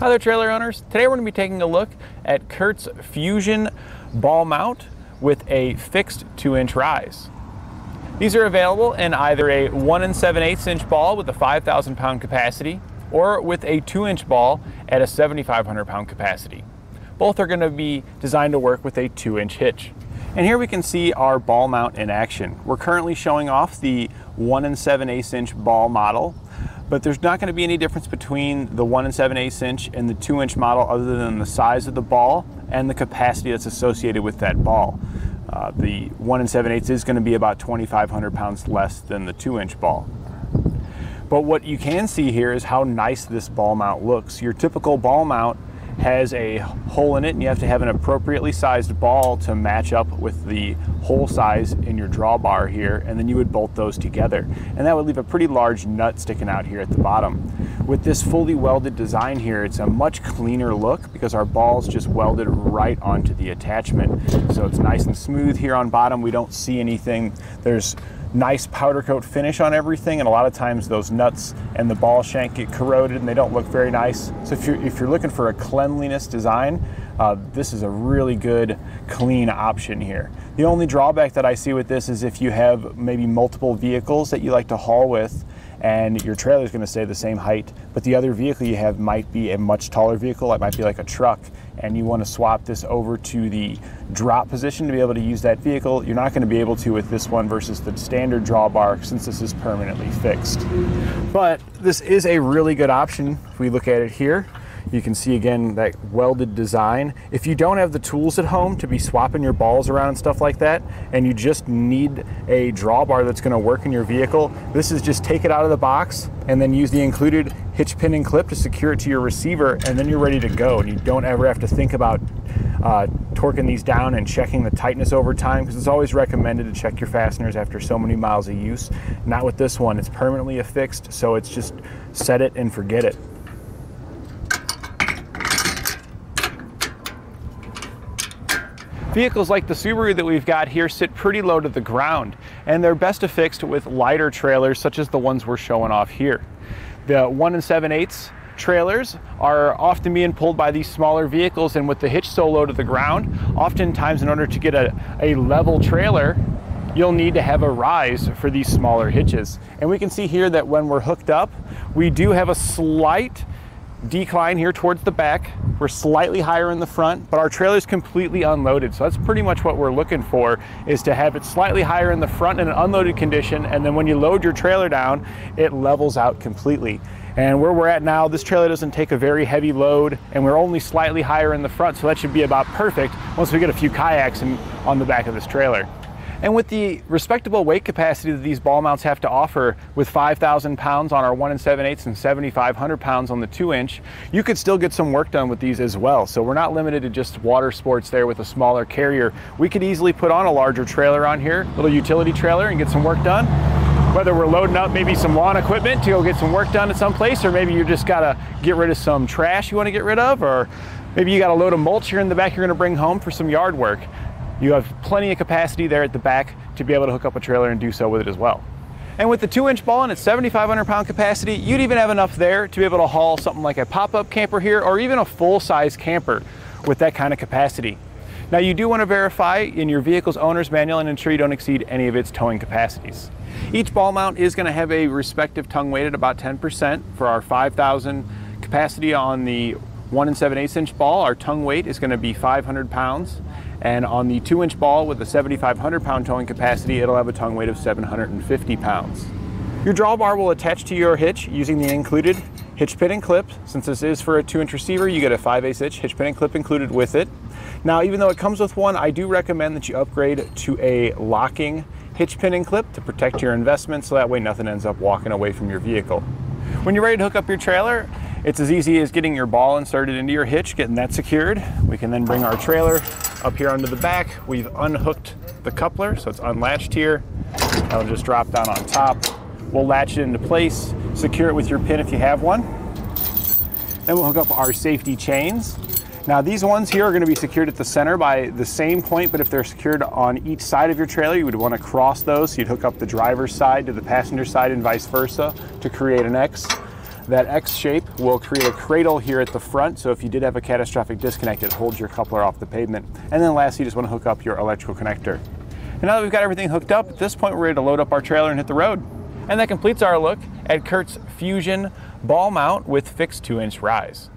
Hi there, trailer owners. Today we're going to be taking a look at Curt's Fusion Ball Mount with a fixed 2-inch rise. These are available in either a 1 7/8 inch ball with a 5,000 pound capacity or with a 2-inch ball at a 7,500 pound capacity. Both are going to be designed to work with a 2-inch hitch. And here we can see our ball mount in action. We're currently showing off the 1 7/8 inch ball model, but there's not going to be any difference between the 1 7/8 inch and the 2-inch model other than the size of the ball and the capacity that's associated with that ball. The 1 7/8 is going to be about 2,500 pounds less than the 2-inch ball. But what you can see here is how nice this ball mount looks. Your typical ball mount has a hole in it, and you have to have an appropriately sized ball to match up with the hole size in your drawbar here, and then you would bolt those together. And that would leave a pretty large nut sticking out here at the bottom. With this fully welded design here, it's a much cleaner look because our ball's just welded right onto the attachment. So it's nice and smooth here on bottom. We don't see anything. There's nice powder coat finish on everything, and a lot of times those nuts and the ball shank get corroded and they don't look very nice. So if you're looking for a cleanliness design, this is a really good clean option here. The only drawback that I see with this is if you have maybe multiple vehicles that you like to haul with, and your trailer is going to stay the same height, but the other vehicle you have might be a much taller vehicle. It might be like a truck, and you want to swap this over to the drop position to be able to use that vehicle. You're not going to be able to with this one versus the standard drawbar, since this is permanently fixed. But this is a really good option. If we look at it here, you can see again that welded design. If you don't have the tools at home to be swapping your balls around and stuff like that, and you just need a drawbar that's going to work in your vehicle, this is just take it out of the box and then use the included hitch pin and clip to secure it to your receiver, and then you're ready to go. And you don't ever have to think about torquing these down and checking the tightness over time, because it's always recommended to check your fasteners after so many miles of use. Not with this one. It's permanently affixed, so it's just set it and forget it. Vehicles like the Subaru that we've got here sit pretty low to the ground, and they're best affixed with lighter trailers such as the ones we're showing off here. The 1 7/8 trailers are often being pulled by these smaller vehicles, and with the hitch so low to the ground, oftentimes in order to get a level trailer, you'll need to have a rise for these smaller hitches. And we can see here that when we're hooked up, we do have a slight decline here towards the back. We're slightly higher in the front, but our trailer is completely unloaded. So that's pretty much what we're looking for, is to have it slightly higher in the front in an unloaded condition. And then when you load your trailer down, it levels out completely. And where we're at now, this trailer doesn't take a very heavy load, and we're only slightly higher in the front. So that should be about perfect once we get a few kayaks on the back of this trailer. And with the respectable weight capacity that these ball mounts have to offer, with 5,000 pounds on our 1 7/8 and 7,500 pounds on the 2-inch, you could still get some work done with these as well. So we're not limited to just water sports there with a smaller carrier. We could easily put on a larger trailer on here, little utility trailer, and get some work done. Whether we're loading up maybe some lawn equipment to go get some work done at some place, or maybe you just gotta get rid of some trash you wanna get rid of, or maybe you got a load of mulch here in the back you're gonna bring home for some yard work. You have plenty of capacity there at the back to be able to hook up a trailer and do so with it as well. And with the 2-inch ball and its 7,500 pound capacity, you'd even have enough there to be able to haul something like a pop-up camper here, or even a full-size camper with that kind of capacity. Now, you do want to verify in your vehicle's owner's manual and ensure you don't exceed any of its towing capacities. Each ball mount is going to have a respective tongue weight at about 10%. For our 5,000 capacity on the 1 7/8 inch ball, our tongue weight is going to be 500 pounds. And on the 2-inch ball with a 7,500 pound towing capacity, it'll have a tongue weight of 750 pounds. Your drawbar will attach to your hitch using the included hitch pin and clip. Since this is for a 2-inch receiver, you get a 5/8 hitch, hitch pin and clip included with it. Now, even though it comes with one, I do recommend that you upgrade to a locking hitch pin and clip to protect your investment, so that way nothing ends up walking away from your vehicle. When you're ready to hook up your trailer, it's as easy as getting your ball inserted into your hitch, getting that secured. We can then bring our trailer up here onto the back. We've unhooked the coupler, so it's unlatched here. That'll just drop down on top. We'll latch it into place, secure it with your pin if you have one. Then we'll hook up our safety chains. Now, these ones here are going to be secured at the center by the same point, but if they're secured on each side of your trailer, you would want to cross those. So you'd hook up the driver's side to the passenger side and vice versa to create an X. That X shape will create a cradle here at the front, so if you did have a catastrophic disconnect, it holds your coupler off the pavement. And then lastly, you just want to hook up your electrical connector. And now that we've got everything hooked up, at this point we're ready to load up our trailer and hit the road. And that completes our look at Curt's Fusion Ball Mount with fixed 2-inch rise.